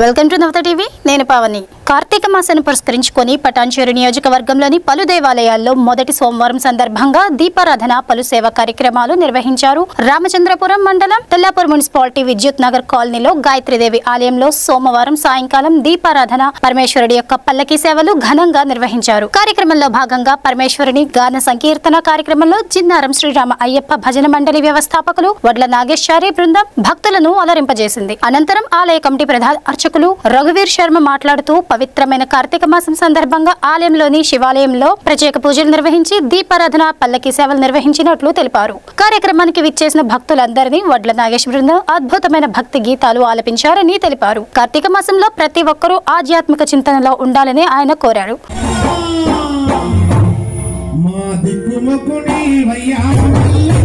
welcome to Navata TV నేను పావని కార్తీక మాసాన్ని పురస్కరించుకొని పటాన్చేరు నియోజకవర్గంలోని పలు దేవాలయాల్లో మొదటి సోమవారం సందర్భంగా దీపారాధన పలు సేవా కార్యక్రమాలు నిర్వహించారు రామచంద్రపురం మండలం తెల్లాపూర్ మున్సిపాలిటీ విద్యుత్ నగర్ కాలనీలో గాయత్రీదేవి ఆలయంలో సోమవారం సాయంకాలం దీపారాధన పరమేశ్వరుడి యొక్క పల్లకి సేవలు ఘనంగా నిర్వహించారు కార్యక్రమంలో భాగంగా పరమేశ్వరుని గాన సంకీర్తన కార్యక్రమంలో జిన్నారం శ్రీరామ అయ్యప్ప భజన మండలి వ్యవస్థాపకులు వడ్ల నాగేశ్వరి బృందం భక్తులను అలరింపజేసింది అనంతరం ఆలయ కమిటీ ప్రధాన రఘువీర్ శర్మ మాట్లాడుతూ పవిత్రమైన కార్తీక మాసం సందర్భంగా ఆలయంలోని శివాలయంలో ప్రత్యేక పూజలు నిర్వహించి దీపారాధన పల్లకి సేవలు నిర్వహించినట్లు తెలిపారు కార్యక్రమానికి విచ్చేసిన భక్తులందరినీ వడ్ల నాగేశ్ బృందం అద్భుతమైన భక్తి గీతాలు ఆలపించారని తెలిపారు కార్తీక మాసంలో ప్రతి ఒక్కరూ ఆధ్యాత్మిక చింతనలో ఉండాలని ఆయన కోరారు మా దిక్కుమొక్కుని వయ్యా